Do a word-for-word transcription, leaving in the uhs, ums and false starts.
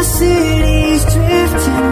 Cities drifting.